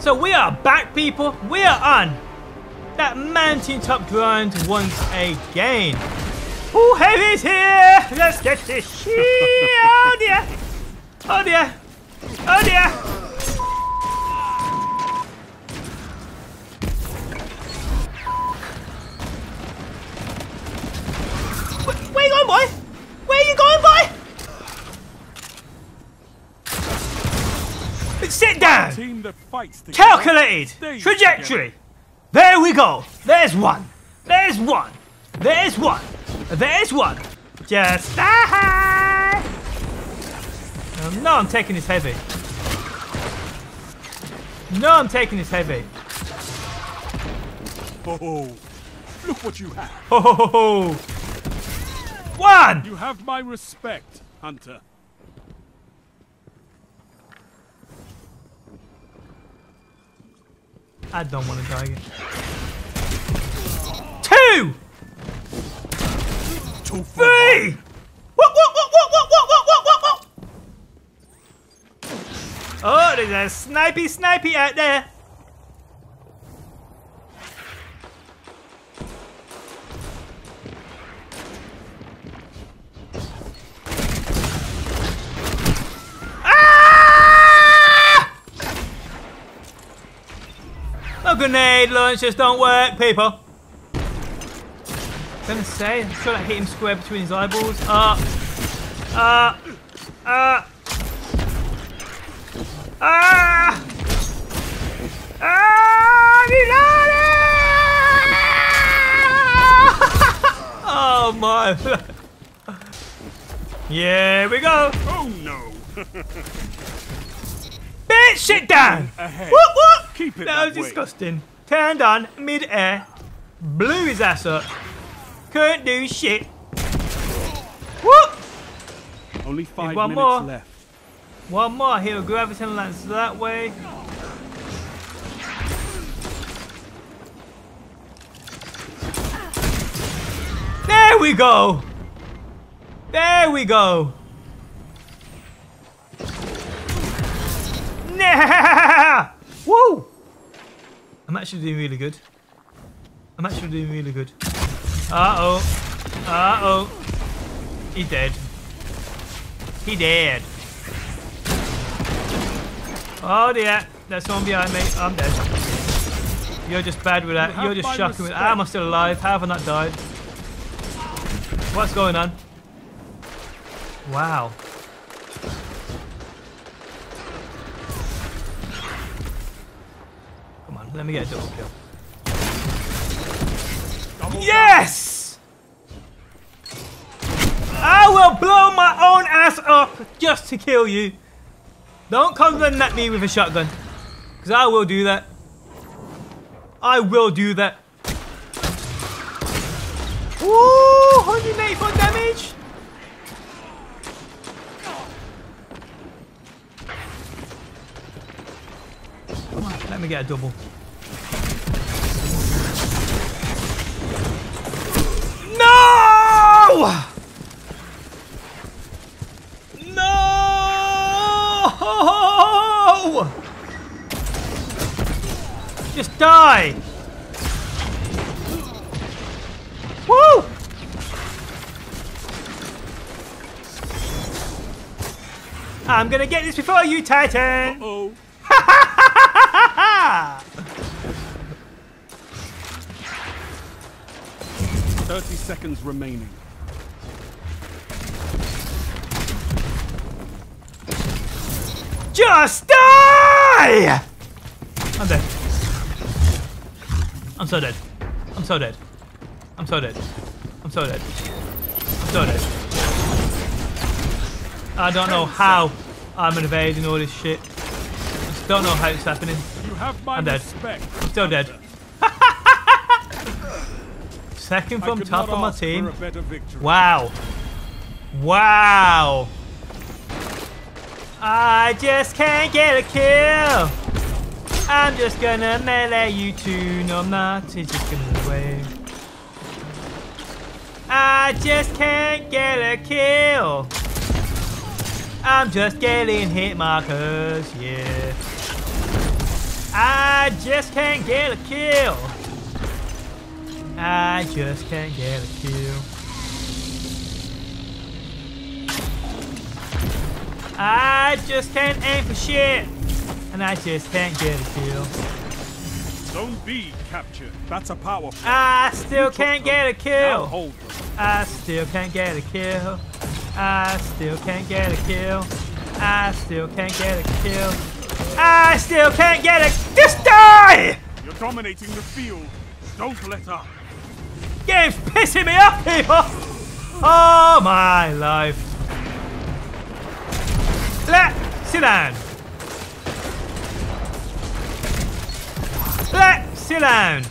So we are back, people. We are on that mountaintop grind once again. Oh, heavy's here. Let's get this shit. Oh dear. Oh dear. Oh dear. Where you going, boy? Where you going, boy? Sit down. Calculated trajectory. There we go. There's one. There's one. There's one. There's one. Just die. No, I'm taking this heavy. No, I'm taking this heavy. Oh, look what you have. Oh. One! You have my respect, Hunter. I don't want to die again. Two! Three! What? Oh, there's a snipey out there. Grenade launchers don't work, people. I'm gonna say, I'm sure I hit him square between his eyeballs. Oh my! Yeah, we go. Oh no! Bitch, sit down. What? Keep it that was disgusting. Turned on mid-air. Blew his ass up. Couldn't do shit. Whoop! Only 5 minutes left. One more. He'll gravitate and lands that way. There we go. There we go. Nah! Woo! I'm actually doing really good. I'm actually doing really good. Uh oh. He's dead. He dead. Oh dear. There's someone behind me. I'm dead. You're just bad with that. You're just shocking with that. How am I still alive? How have I not died? What's going on? Wow. Let me get a double kill. Yes! I will blow my own ass up just to kill you. Don't come running at me with a shotgun. Because I will do that. I will do that. Ooh, 184 damage. Come on, let me get a double. No! No! Just die! Woo! I'm gonna get this before you, Titan! Uh-oh. Ha! 30 seconds remaining. Just die! I'm dead. I'm so dead. I'm so dead. I'm so dead. I'm so dead. I'm so dead. I don't know how I'm invading all this shit. I just don't know how it's happening. You have my respect. I'm still dead. Second from top of my team. Wow. Wow. I just can't get a kill. I'm just gonna melee you two, no matter just gonna wave. I just can't get a kill. I'm just getting hit markers, yeah. I just can't get a kill. I just can't get a kill. I just can't aim for shit. And I just can't get a kill. Zone B captured. That's a powerful. I still can't get a kill. I still can't get a kill. I still can't get a kill. I still can't get a kill. I still can't get a... Just die! You're dominating the field. Don't let up. Game's pissing me off, people! Oh my life. Sit down. Sit down.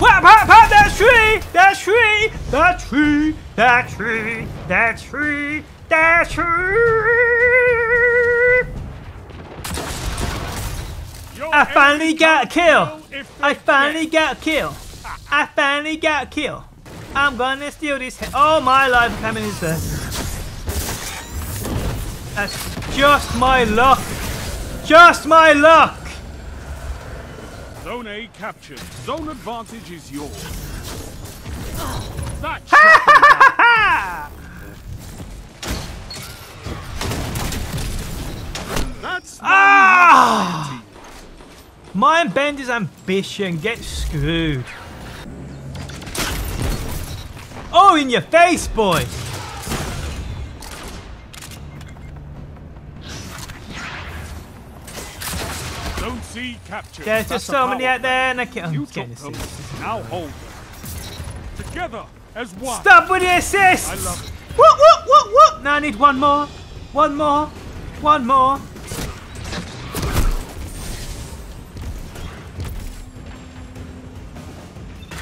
Whap, hop, hop, that tree! That tree! That tree! That tree! That tree! That tree! I finally got a kill! I finally got a kill! I finally got a kill! I'm gonna steal this. Oh my life, I'm coming in first. That's just my luck! Just my luck! Zone A captured. Zone advantage is yours. That That's ah! Mind Bender's ambition gets screwed. Oh, in your face, boys! There's just so many out there, and I can't. I'm getting assists. Now hold them. Together as one. Stop with the assists! I love it. Whoop, whoop, whoop, whoop! Now I need one more. One more. One more.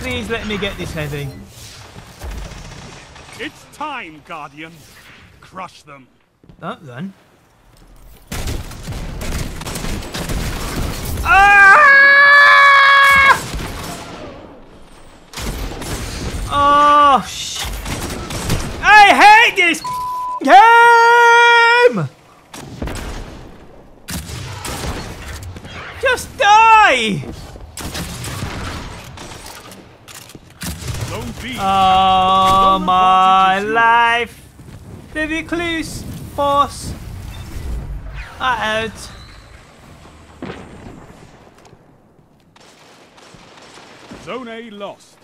Please let me get this heavy. It's time, Guardian. Crush them. Don't run. Oh, shit. I hate this game! Just die! Oh, my life. The recluse force are out. Zone A lost.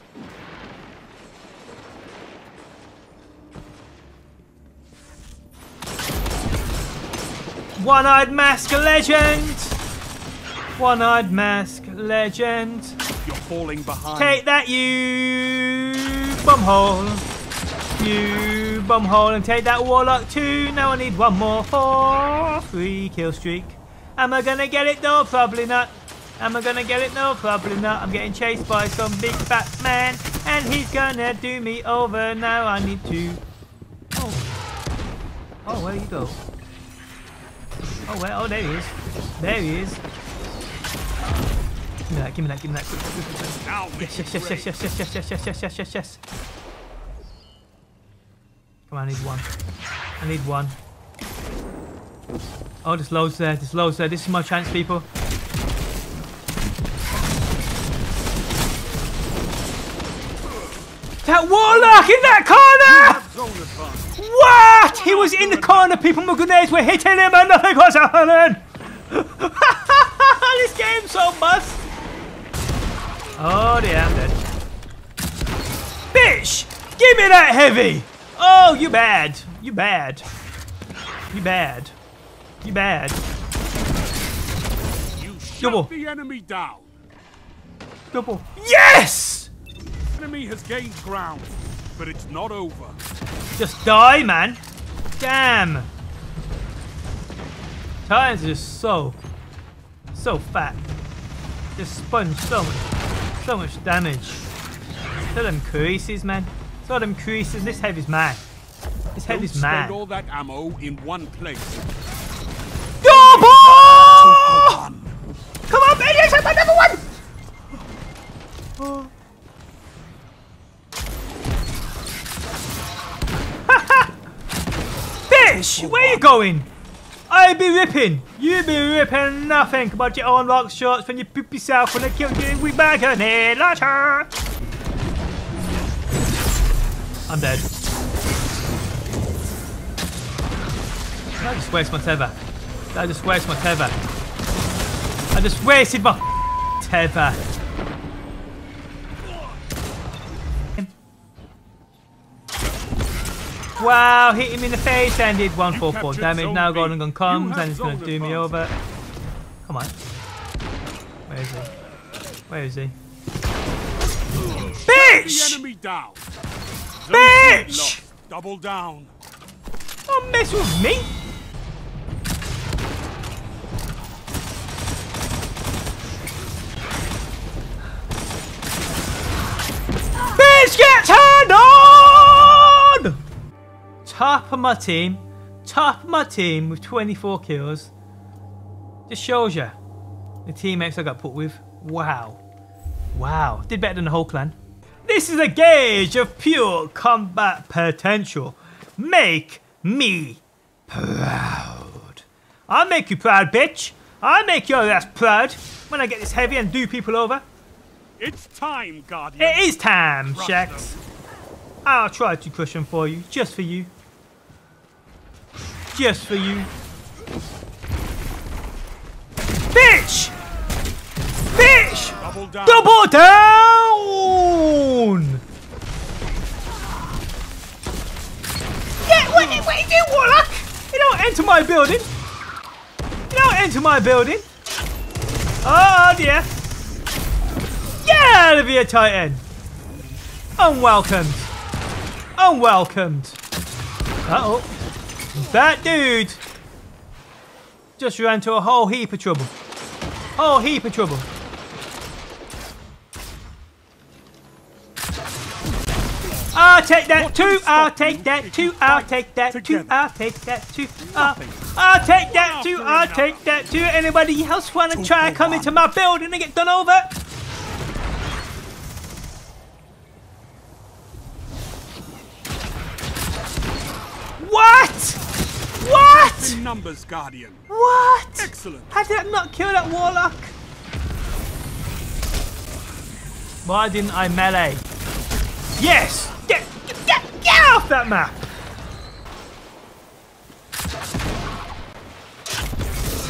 One-eyed mask legend. One-eyed mask legend. You're falling behind. Take that, you bumhole. You bumhole, and take that warlock too. Now I need one more for 3 kill streak. Am I gonna get it? No, probably not. Am I gonna get it? No, probably not. I'm getting chased by some big fat man, and he's gonna do me over. Now I need to... Oh. Oh, where you go? Oh, where? Oh, there he is. There he is. Give me that, give me that, give me that. Quick. Yes. Come on, I need one. I need one. Oh, there's loads there, there's loads there. This is my chance, people. That warlock in that corner! What? He was in the corner, people. My grenades were hitting him and nothing was happening. This game's so bust. Oh dear, I'm dead. Bitch! Give me that heavy! Oh, you bad. You bad. You bad. You bad. You shut Double. The enemy down. Double. Yes! The enemy has gained ground, but it's not over. Just die, man. Damn. Titans are just so fat. Just sponge so much damage. Saw them creases, man. Saw them creases. This heavy's mad. This heavy's mad. Spend all that ammo in one place. Double! Come on, baby, I'm number one. Oh. Where are you going? I I be ripping? You be ripping nothing about your own rock shorts when you poop yourself when I killed you with my grenade launcher. I'm dead. I just waste my tether. I just waste my tether. I just wasted my tether. Wow, hit him in the face and did 144 damage. Now Golden Gun comes and it's going to do me over. Come on. Where is he? Where is he? Bitch! Bitch! Double down. Don't mess with me. Bitch, get turned on! Top of my team with 24 kills. Just shows you the teammates I got put with. Wow. Wow. Did better than the whole clan. This is a gauge of pure combat potential. Make me proud. I'll make you proud, bitch. I'll make your ass proud when I get this heavy and do people over. It's time, Guardian. It is time, Shaxx. I'll try to crush him for you, just for you. Just for you. Bitch! Bitch! Double down! Double down! Yeah, what you do, Warlock? You don't enter my building. You don't enter my building. Oh dear. Get out of here, Titan. Unwelcomed. Unwelcomed. Uh-oh. That dude just ran into a whole heap of trouble. Whole heap of trouble. I'll take that too. I'll take that too. I'll take that too. I'll take that too. I'll take that too. I'll take that too. Anybody else want to try come into my building and get done over? What? Numbers, Guardian. What? Excellent. How did I not kill that Warlock? Why didn't I melee? Yes! Get off that map!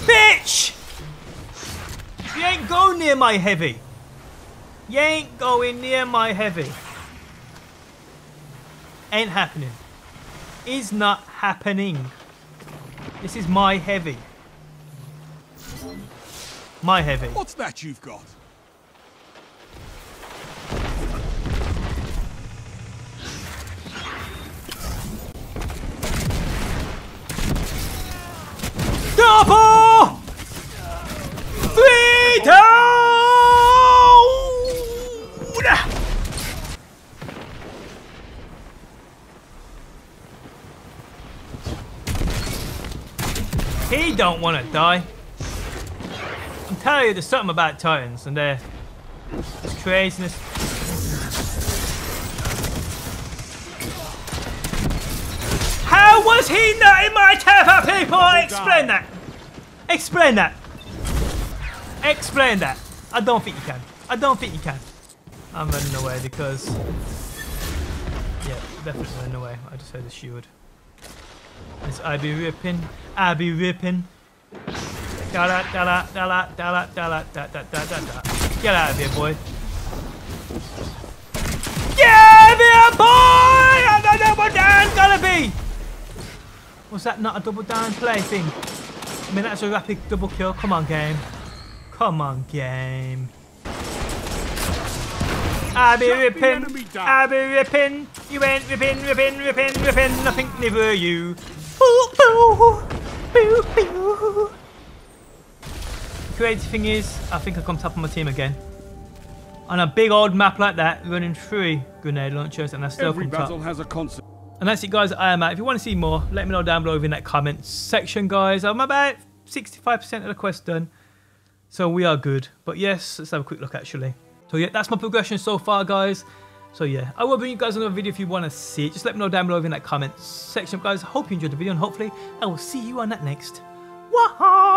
Bitch! You ain't going near my heavy. You ain't going near my heavy. Ain't happening. Is not happening. This is my heavy. My heavy. What's that you've got? Double! 3 down! He don't want to die. I'm telling you, there's something about Titans and their craziness. How was he not in my tether, people? Explain that. Explain that. Explain that. I don't think you can. I don't think you can. I'm running away because... yeah, definitely running away. I just heard a shield. I be ripping, I be ripping. Da da da da da da da da da da da da. Get out of here, boy. Get out of here, boy! I'm a double down, gotta be. Was that not a double down play thing? I mean, that's a rapid double kill. Come on, game. Come on, game. I be ripping, I be ripping. You ain't ripping, ripping, ripping, ripping. Nothing never you. Boo, boo, boo, boo. The crazy thing is, I think I come top of my team again. On a big old map like that, running 3 grenade launchers, and I still come top. Has a concept. And that's it, guys. I am out. If you want to see more, let me know down below in that comment section, guys. I'm about 65% of the quest done, so we are good. But yes, let's have a quick look actually. So yeah, that's my progression so far, guys. So yeah, I will bring you guys another video if you want to see it. Just let me know down below in that comment section, guys. Hope you enjoyed the video and hopefully I will see you on that next Whoa!